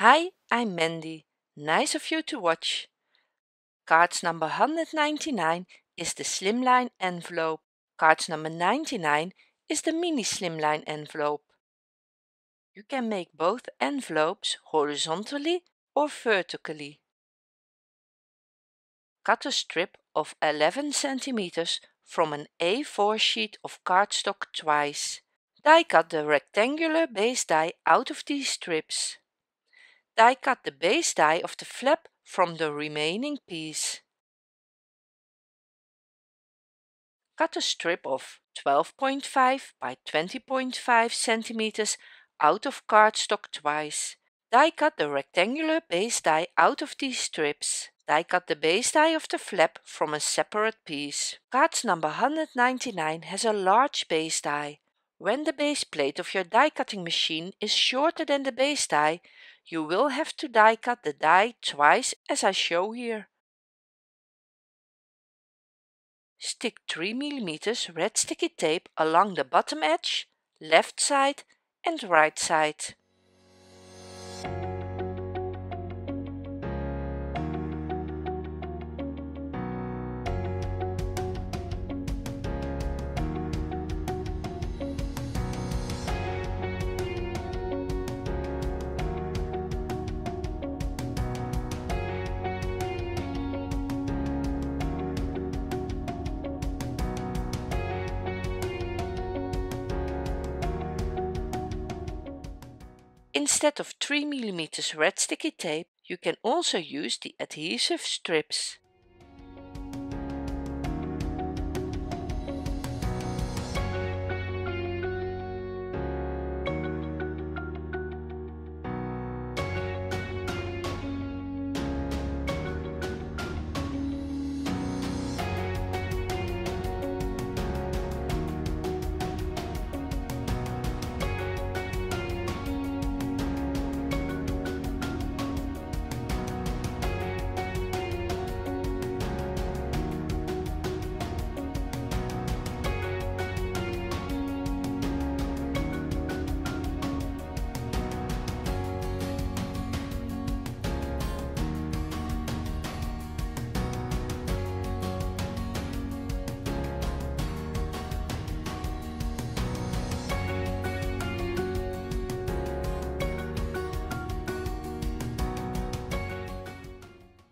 Hi, I'm Mandy. Nice of you to watch. Cards number 199 is the slimline envelope. Cards number 99 is the mini slimline envelope. You can make both envelopes horizontally or vertically. Cut a strip of 11 centimeters from an A4 sheet of cardstock twice. Die cut the rectangular base die out of these strips. Die cut the base die of the flap from the remaining piece. Cut a strip of 12.5 by 20.5 centimeters out of cardstock twice. Die cut the rectangular base die out of these strips. Die cut the base die of the flap from a separate piece. Cards number 199 has a large base die. When the base plate of your die cutting machine is shorter than the base die, you will have to die cut the die twice as I show here. Stick 3 mm red sticky tape along the bottom edge, left side and right side. Instead of 3 mm red sticky tape, you can also use the adhesive strips.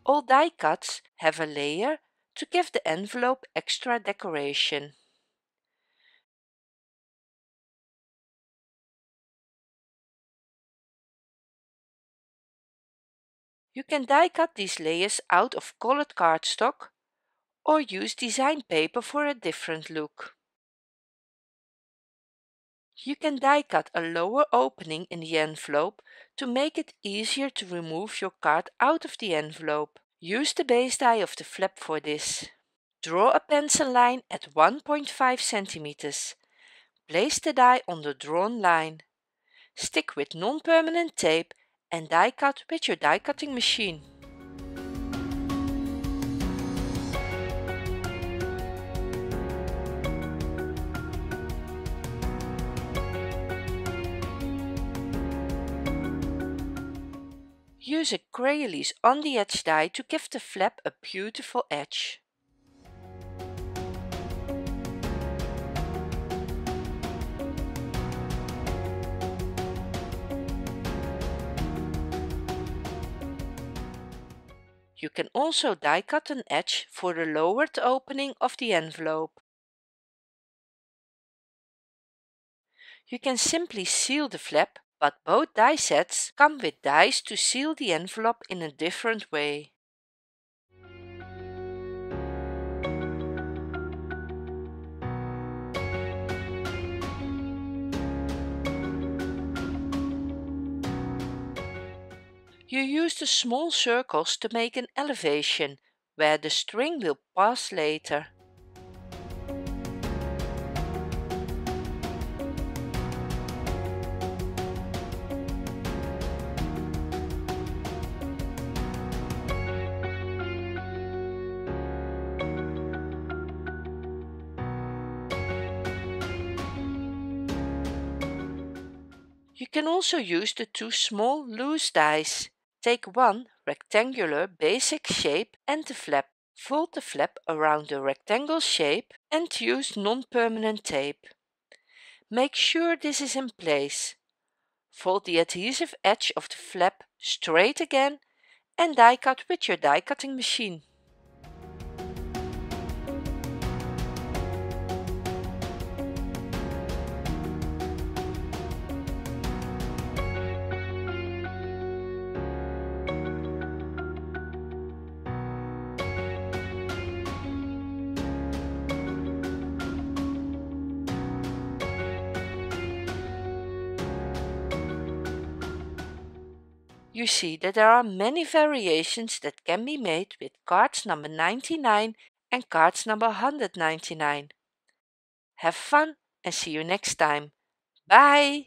All die cuts have a layer to give the envelope extra decoration. You can die cut these layers out of colored cardstock or use design paper for a different look. You can die cut a lower opening in the envelope to make it easier to remove your card out of the envelope. Use the base die of the flap for this. Draw a pencil line at 1.5 centimeters. Place the die on the drawn line. Stick with non-permanent tape and die cut with your die cutting machine. Use a Crealies on the edge die to give the flap a beautiful edge. You can also die cut an edge for the lowered opening of the envelope. You can simply seal the flap, but both die sets come with dies to seal the envelope in a different way. You use the small circles to make an elevation, where the string will pass later. You can also use the two small loose dies. Take one rectangular basic shape and the flap. Fold the flap around the rectangle shape and use non-permanent tape. Make sure this is in place. Fold the adhesive edge of the flap straight again and die cut with your die cutting machine. You see that there are many variations that can be made with cards number 99 and cards number 199. Have fun and see you next time. Bye!